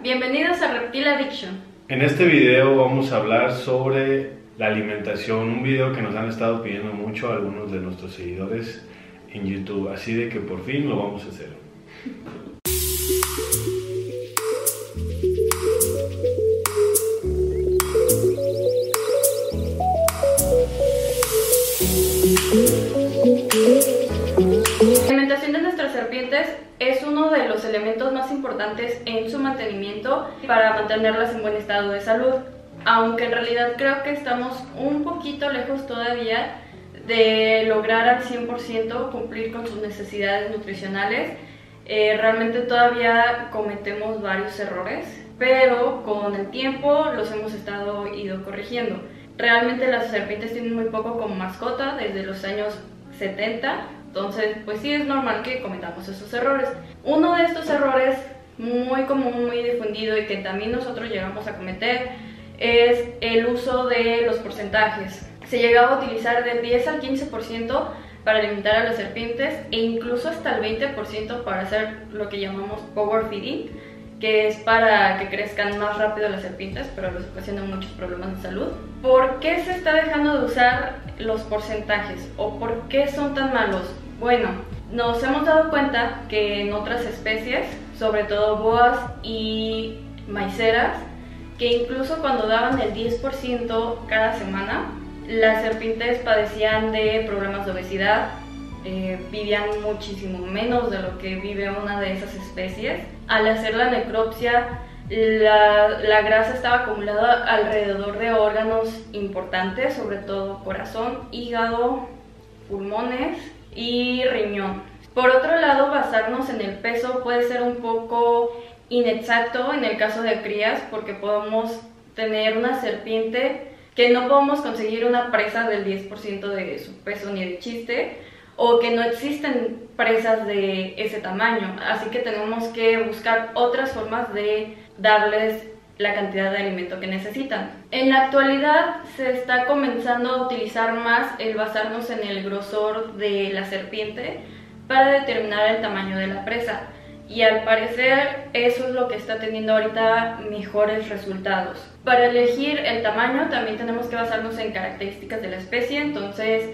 Bienvenidos a Reptile Addiction. En este video vamos a hablar sobre la alimentación, un video que nos han estado pidiendo mucho algunos de nuestros seguidores en YouTube, así de que por fin lo vamos a hacer. Es uno de los elementos más importantes en su mantenimiento para mantenerlas en buen estado de salud, aunque en realidad creo que estamos un poquito lejos todavía de lograr al 100% cumplir con sus necesidades nutricionales. Realmente todavía cometemos varios errores, pero con el tiempo los hemos ido corrigiendo. Realmente las serpientes tienen muy poco como mascota desde los años 70. Entonces, pues sí es normal que cometamos esos errores. Uno de estos errores muy común, muy difundido y que también nosotros llegamos a cometer es el uso de los porcentajes. Se llegaba a utilizar del 10 al 15% para alimentar a las serpientes e incluso hasta el 20% para hacer lo que llamamos power feeding, que es para que crezcan más rápido las serpientes, pero les ocasiona muchos problemas de salud. ¿Por qué se está dejando de usar los porcentajes o por qué son tan malos? Bueno, nos hemos dado cuenta que en otras especies, sobre todo boas y maiceras, que incluso cuando daban el 10% cada semana, las serpientes padecían de problemas de obesidad. Vivían muchísimo menos de lo que vive una de esas especies. Al hacer la necropsia, la grasa estaba acumulada alrededor de órganos importantes, sobre todo corazón, hígado, pulmones y riñón. Por otro lado, basarnos en el peso puede ser un poco inexacto en el caso de crías, porque podemos tener una serpiente que no podemos conseguir una presa del 10% de su peso ni de chiste, o que no existen presas de ese tamaño, así que tenemos que buscar otras formas de darles la cantidad de alimento que necesitan. En la actualidad se está comenzando a utilizar más el basarnos en el grosor de la serpiente para determinar el tamaño de la presa, y al parecer eso es lo que está teniendo ahorita mejores resultados. Para elegir el tamaño también tenemos que basarnos en características de la especie, entonces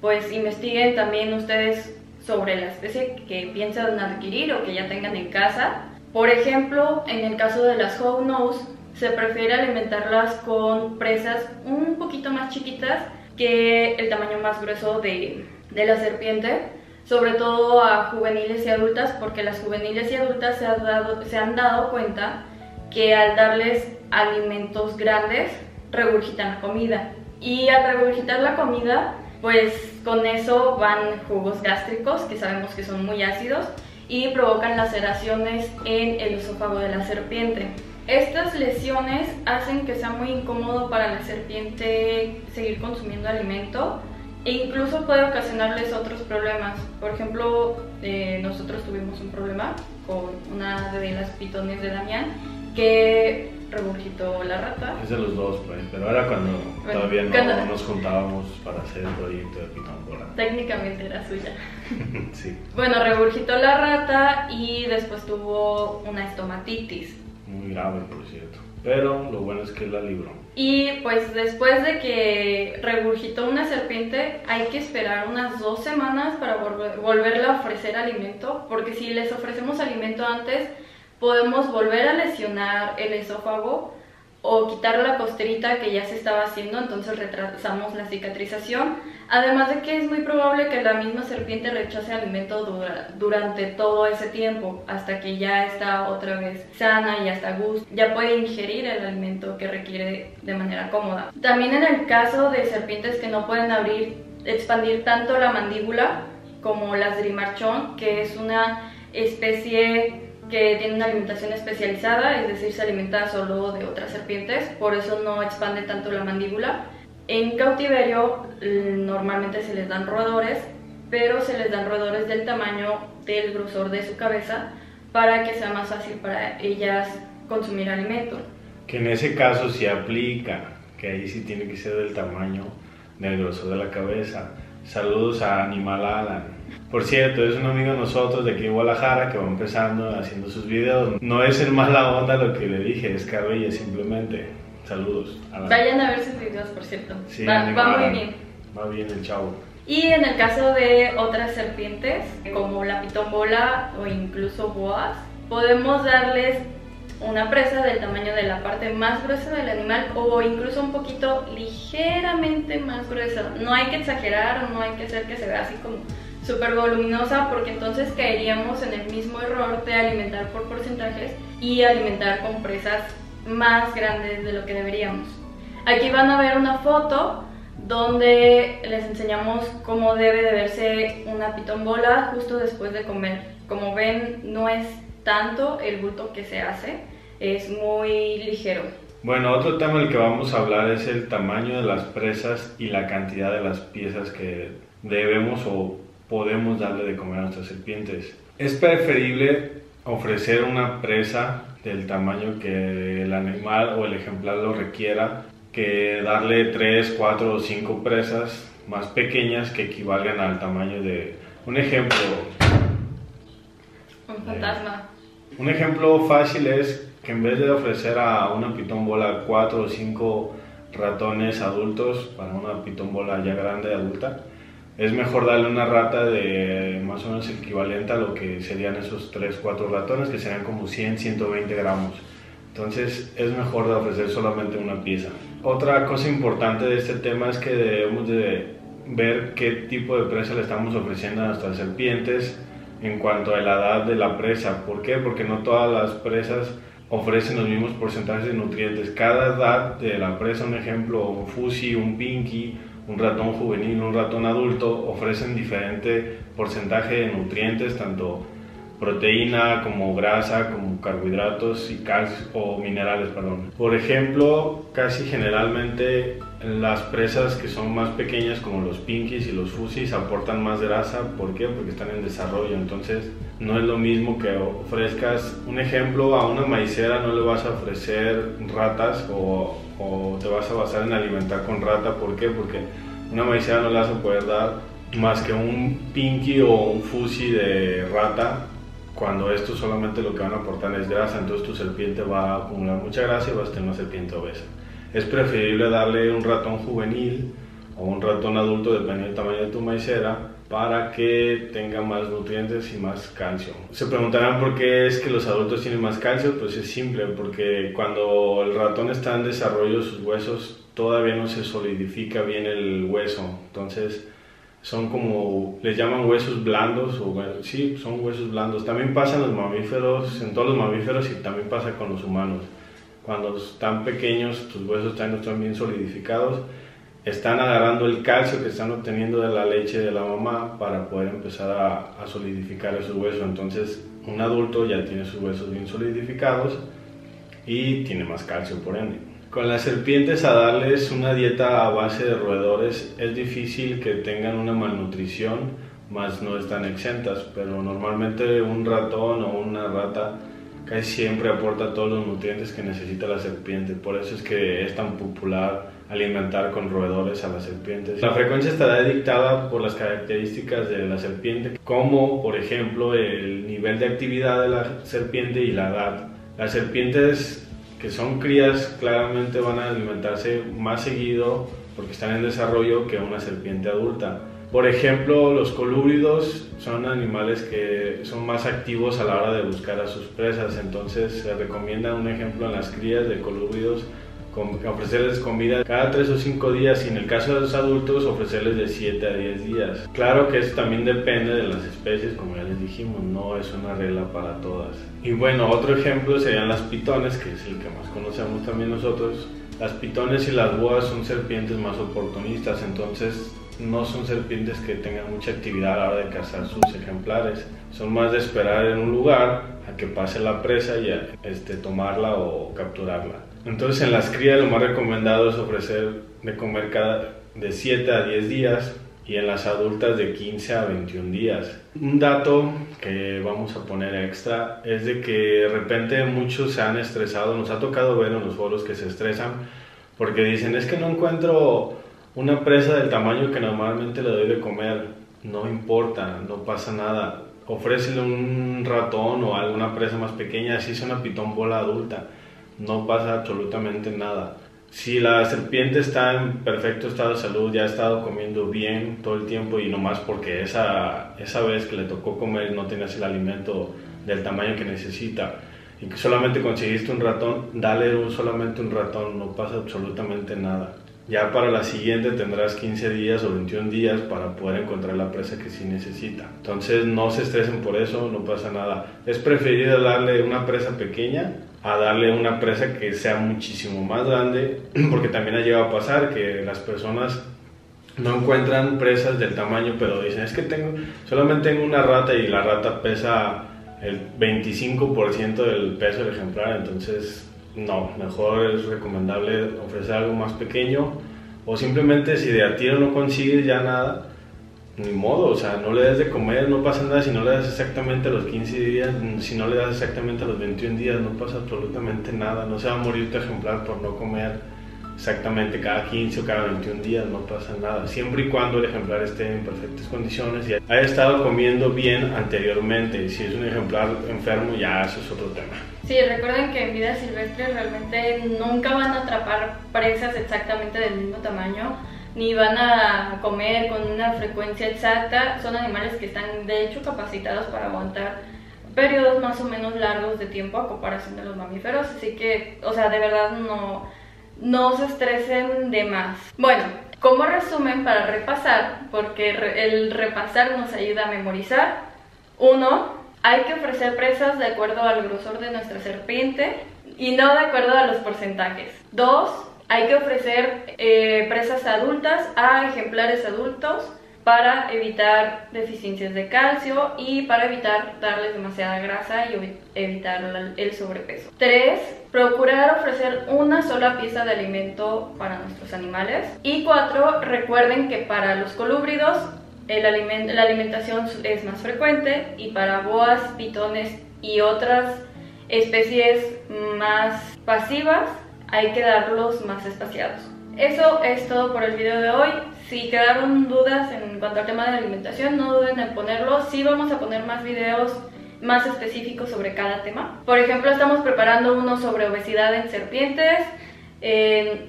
pues investiguen también ustedes sobre la especie que piensan adquirir o que ya tengan en casa. Por ejemplo, en el caso de las hognose, se prefiere alimentarlas con presas un poquito más chiquitas que el tamaño más grueso de la serpiente, sobre todo a juveniles y adultas, porque las juveniles y adultas se han dado cuenta que al darles alimentos grandes, regurgitan la comida. Y al regurgitar la comida, pues con eso van jugos gástricos, que sabemos que son muy ácidos y provocan laceraciones en el esófago de la serpiente. Estas lesiones hacen que sea muy incómodo para la serpiente seguir consumiendo alimento e incluso puede ocasionarles otros problemas. Por ejemplo, nosotros tuvimos un problema con una de las pitones de Damián que regurgitó la rata. Es de los dos, pero era cuando todavía no nos juntábamos para hacer el proyecto de Pitambora. Técnicamente era suya. Sí. Bueno, regurgitó la rata y después tuvo una estomatitis. Muy grave, por cierto. Pero lo bueno es que la libró. Y pues después de que regurgitó una serpiente, hay que esperar unas 2 semanas para volverle a ofrecer alimento, porque si les ofrecemos alimento antes, podemos volver a lesionar el esófago o quitar la costrita que ya se estaba haciendo, entonces retrasamos la cicatrización. Además de que es muy probable que la misma serpiente rechace alimento durante todo ese tiempo, hasta que ya está otra vez sana y hasta gusto, ya puede ingerir el alimento que requiere de manera cómoda. También en el caso de serpientes que no pueden expandir tanto la mandíbula, como las drimarchón, que es una especie que tiene una alimentación especializada, es decir, se alimenta solo de otras serpientes, por eso no expande tanto la mandíbula. En cautiverio normalmente se les dan roedores, pero se les dan roedores del tamaño del grosor de su cabeza para que sea más fácil para ellas consumir alimento. Que en ese caso sí aplica, que ahí sí tiene que ser del tamaño del grosor de la cabeza. Saludos a Animal Alan. Por cierto, es un amigo de nosotros de aquí de Guadalajara que va empezando haciendo sus videos. No es el mala onda lo que le dije, es carrilla simplemente. Saludos. Alan. Vayan a ver sus videos, por cierto. Sí, va muy bien. Va bien el chavo. Y en el caso de otras serpientes, como la pitombola o incluso boas, podemos darles una presa del tamaño de la parte más gruesa del animal o incluso un poquito ligeramente más gruesa. No hay que exagerar, no hay que hacer que se vea así como súper voluminosa, porque entonces caeríamos en el mismo error de alimentar por porcentajes y alimentar con presas más grandes de lo que deberíamos. Aquí van a ver una foto donde les enseñamos cómo debe de verse una pitombola justo después de comer. Como ven, no es tanto el bulto que se hace, es muy ligero. Bueno, otro tema del que vamos a hablar es el tamaño de las presas y la cantidad de las piezas que debemos o podemos darle de comer a nuestras serpientes. Es preferible ofrecer una presa del tamaño que el animal o el ejemplar lo requiera, que darle 3, 4 o 5 presas más pequeñas que equivalgan al tamaño de... Un ejemplo... Un fantasma. Un ejemplo fácil es que en vez de ofrecer a una pitombola 4 o 5 ratones adultos para una pitombola ya grande adulta, es mejor darle una rata de más o menos equivalente a lo que serían esos 3, 4 ratones, que serían como 100, 120 gramos. Entonces es mejor de ofrecer solamente una pieza. Otra cosa importante de este tema es que debemos de ver qué tipo de presa le estamos ofreciendo a nuestras serpientes en cuanto a la edad de la presa. ¿Por qué? Porque no todas las presas ofrecen los mismos porcentajes de nutrientes. Cada edad de la presa, un ejemplo, un fusi, un pinky, un ratón juvenil, un ratón adulto, ofrecen diferente porcentaje de nutrientes, tanto proteína como grasa, como carbohidratos y calcio o minerales, perdón. Por ejemplo, casi generalmente las presas que son más pequeñas, como los pinkies y los fusis, aportan más grasa. ¿Por qué? Porque están en desarrollo. Entonces no es lo mismo que ofrezcas, un ejemplo, a una maicera no le vas a ofrecer ratas o te vas a basar en alimentar con rata. ¿Por qué? Porque una maicera no le vas a poder dar más que un pinky o un fusi de rata, cuando esto solamente lo que van a aportar es grasa. Entonces tu serpiente va a acumular mucha grasa y vas a tener una serpiente obesa. Es preferible darle un ratón juvenil o un ratón adulto, dependiendo del tamaño de tu maicera, para que tenga más nutrientes y más calcio. Se preguntarán por qué es que los adultos tienen más calcio. Pues es simple, porque cuando el ratón está en desarrollo, sus huesos todavía no se solidifica bien el hueso. Entonces son como, les llaman huesos blandos, o bueno, sí, son huesos blandos. También pasa en los mamíferos, en todos los mamíferos, y también pasa con los humanos. Cuando están pequeños, tus huesos no están bien solidificados, están agarrando el calcio que están obteniendo de la leche de la mamá para poder empezar a solidificar esos huesos. Entonces, un adulto ya tiene sus huesos bien solidificados y tiene más calcio, por ende. Con las serpientes, a darles una dieta a base de roedores, es difícil que tengan una malnutrición, más no están exentas, pero normalmente un ratón o una rata casi siempre aporta todos los nutrientes que necesita la serpiente. Por eso es que es tan popular alimentar con roedores a las serpientes. La frecuencia estará dictada por las características de la serpiente, como por ejemplo el nivel de actividad de la serpiente y la edad. Las serpientes que son crías claramente van a alimentarse más seguido porque están en desarrollo que una serpiente adulta. Por ejemplo, los colúbridos son animales que son más activos a la hora de buscar a sus presas. Entonces se recomienda, un ejemplo, en las crías de colúbridos ofrecerles comida cada 3 o 5 días, y en el caso de los adultos ofrecerles de 7 a 10 días. Claro que eso también depende de las especies, como ya les dijimos, no es una regla para todas. Y bueno, otro ejemplo serían las pitones, que es el que más conocemos también nosotros. Las pitones y las boas son serpientes más oportunistas, entonces no son serpientes que tengan mucha actividad a la hora de cazar sus ejemplares. Son más de esperar en un lugar a que pase la presa y a, tomarla o capturarla. Entonces, en las crías lo más recomendado es ofrecer de comer cada de 7 a 10 días y en las adultas de 15 a 21 días. Un dato que vamos a poner extra es de que de repente muchos se han estresado. Nos ha tocado ver en los foros que se estresan porque dicen: es que no encuentro una presa del tamaño que normalmente le doy de comer. no importa, no pasa nada. Ofrécele un ratón o alguna presa más pequeña, así sea una pitón bola adulta, no pasa absolutamente nada. Si la serpiente está en perfecto estado de salud, ya ha estado comiendo bien todo el tiempo y nomás porque esa vez que le tocó comer no tenías el alimento del tamaño que necesita y que solamente conseguiste un ratón, dale solamente un ratón, no pasa absolutamente nada. Ya para la siguiente tendrás 15 días o 21 días para poder encontrar la presa que sí necesita. Entonces no se estresen por eso, no pasa nada. Es preferible darle una presa pequeña a darle una presa que sea muchísimo más grande, porque también ha llegado a pasar que las personas no encuentran presas del tamaño, pero dicen, es que solamente tengo una rata y la rata pesa el 25% del peso del ejemplar, entonces no, mejor es recomendable ofrecer algo más pequeño, o simplemente si de a tiro no consigues ya nada, ni modo, o sea, no le des de comer, no pasa nada si no le das exactamente los 15 días, si no le das exactamente los 21 días, no pasa absolutamente nada, no se va a morir tu ejemplar por no comer exactamente cada 15 o cada 21 días, no pasa nada, siempre y cuando el ejemplar esté en perfectas condiciones y haya estado comiendo bien anteriormente. Si es un ejemplar enfermo, ya eso es otro tema. Sí, recuerden que en vida silvestre realmente nunca van a atrapar presas exactamente del mismo tamaño, ni van a comer con una frecuencia exacta, son animales que están de hecho capacitados para aguantar periodos más o menos largos de tiempo a comparación de los mamíferos, así que, o sea, de verdad no se estresen de más. Bueno, como resumen para repasar, porque el repasar nos ayuda a memorizar. 1. Hay que ofrecer presas de acuerdo al grosor de nuestra serpiente y no de acuerdo a los porcentajes. 2. Hay que ofrecer presas adultas a ejemplares adultos para evitar deficiencias de calcio y para evitar darles demasiada grasa y evitar el sobrepeso. 3. Procurar ofrecer una sola pieza de alimento para nuestros animales. Y 4. Recuerden que para los colúbridos la alimentación es más frecuente y para boas, pitones y otras especies más pasivas hay que darlos más espaciados. Eso es todo por el video de hoy. Si quedaron dudas en cuanto al tema de la alimentación, no duden en ponerlo. Sí vamos a poner más videos más específicos sobre cada tema. Por ejemplo, estamos preparando uno sobre obesidad en serpientes,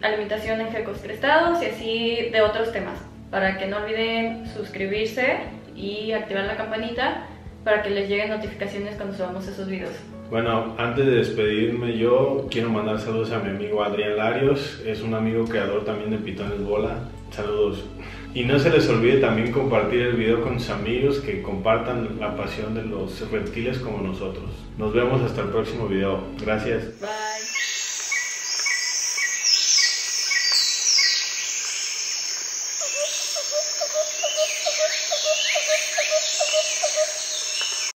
alimentación en gecos crestados y así de otros temas. Para que no olviden suscribirse y activar la campanita para que les lleguen notificaciones cuando subamos esos videos. Bueno, antes de despedirme yo quiero mandar saludos a mi amigo Adrián Larios, es un amigo creador también de Pitones Bola, saludos. Y no se les olvide también compartir el video con sus amigos que compartan la pasión de los reptiles como nosotros. Nos vemos hasta el próximo video, gracias. Bye.